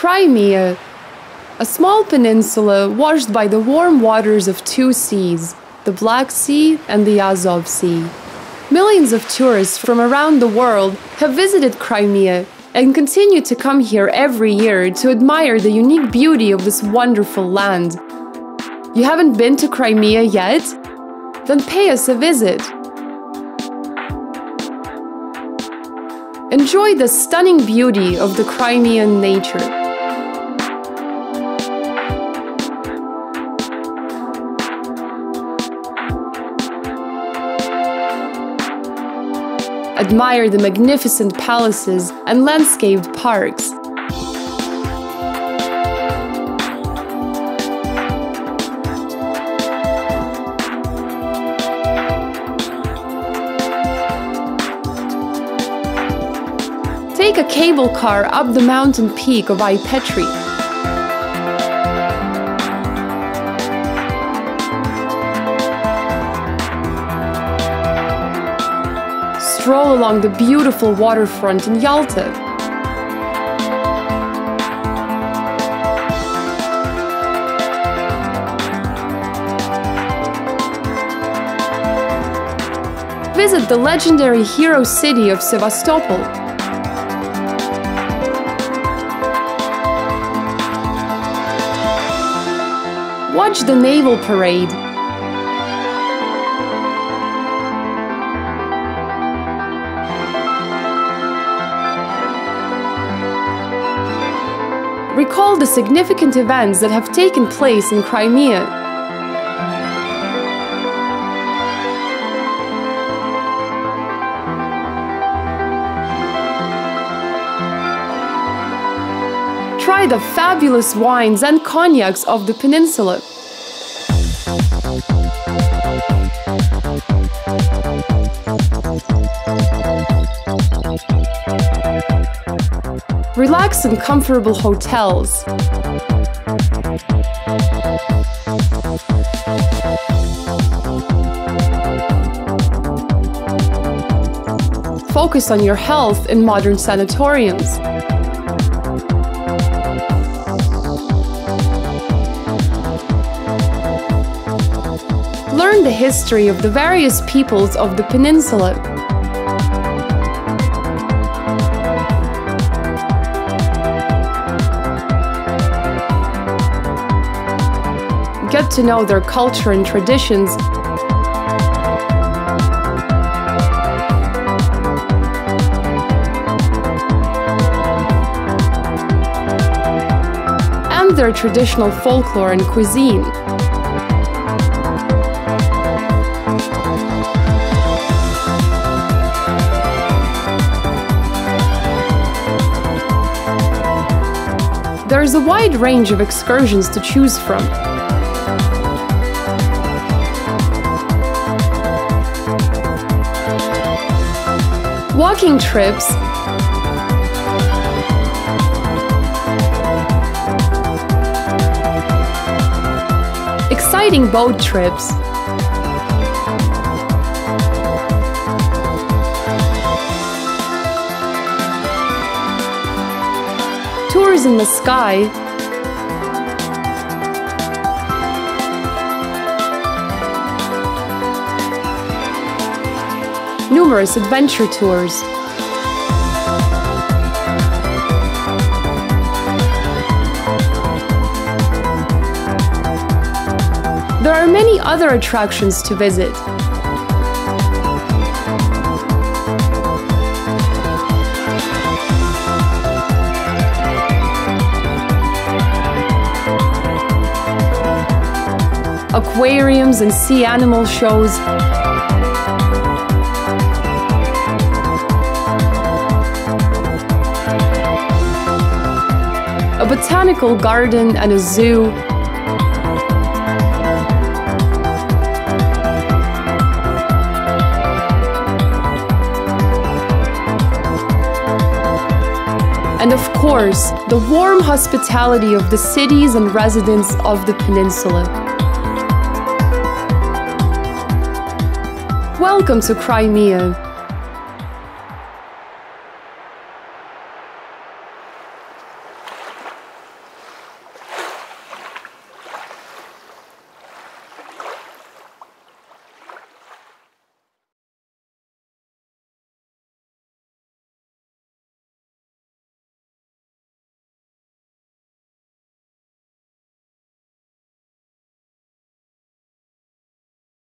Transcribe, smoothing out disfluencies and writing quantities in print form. Crimea, a small peninsula washed by the warm waters of two seas, the Black Sea and the Azov Sea. Millions of tourists from around the world have visited Crimea and continue to come here every year to admire the unique beauty of this wonderful land. You haven't been to Crimea yet? Then pay us a visit! Enjoy the stunning beauty of the Crimean nature. Admire the magnificent palaces and landscaped parks. Take a cable car up the mountain peak of Aipetri. Stroll along the beautiful waterfront in Yalta. Visit the legendary hero city of Sevastopol. Watch the naval parade. Recall the significant events that have taken place in Crimea. Try the fabulous wines and cognacs of the peninsula. Relax in comfortable hotels. Focus on your health in modern sanatoriums. Learn the history of the various peoples of the peninsula. Get to know their culture and traditions. And their traditional folklore and cuisine. There is a wide range of excursions to choose from. Walking trips, exciting boat trips, tours in the sky, numerous adventure tours. There are many other attractions to visit. Aquariums and sea animal shows. A botanical garden and a zoo. And of course, the warm hospitality of the cities and residents of the peninsula. Welcome to Crimea.